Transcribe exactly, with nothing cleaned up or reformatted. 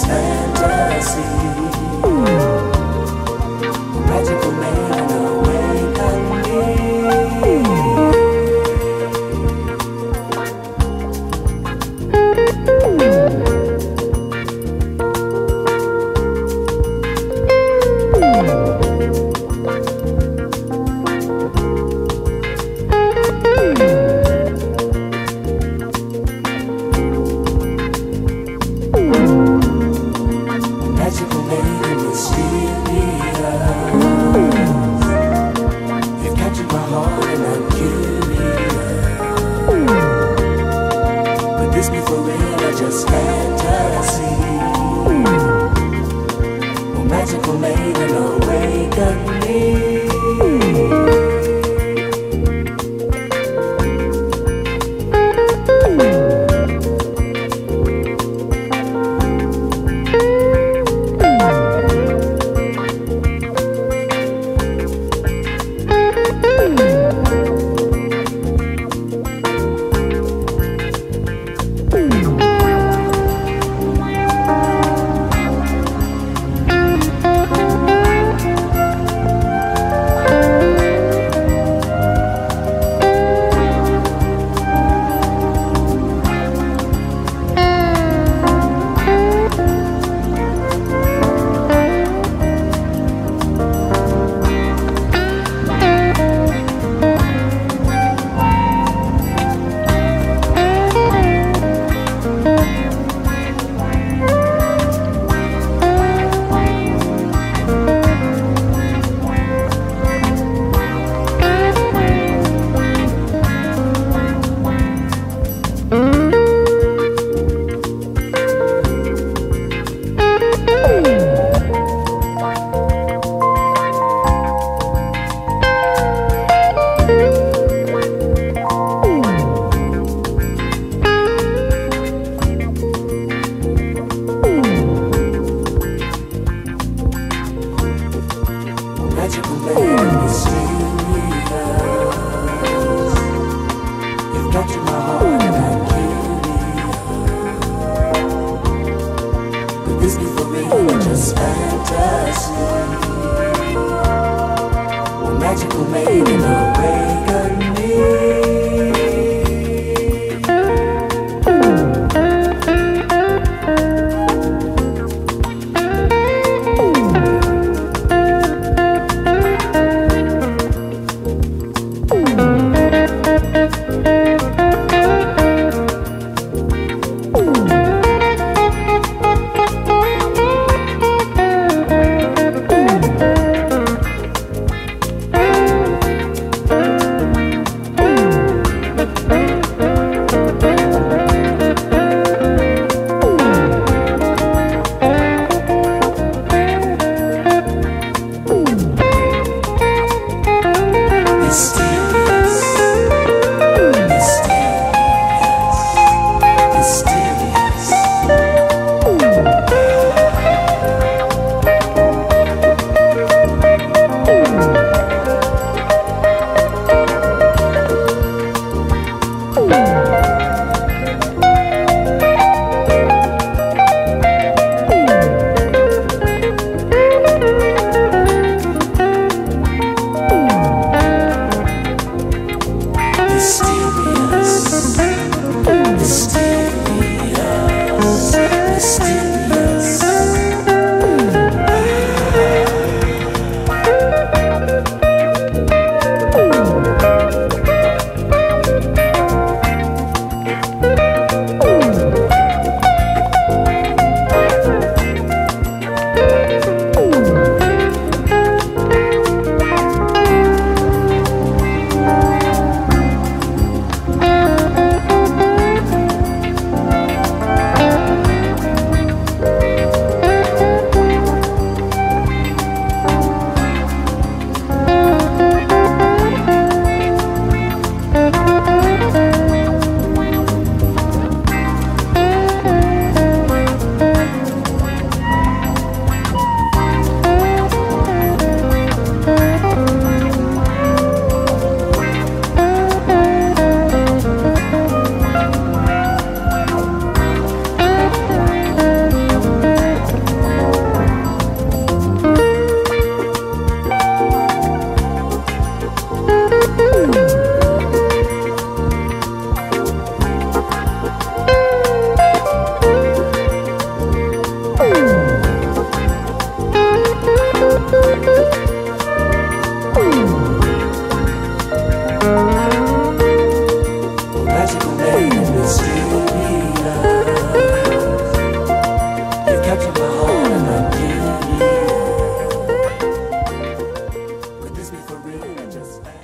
It's fantasy. Magical man awake on me. This be for real or just fantasy? A magical maiden awake at me. Magical maiden awake on me. Thank you. be for real. I just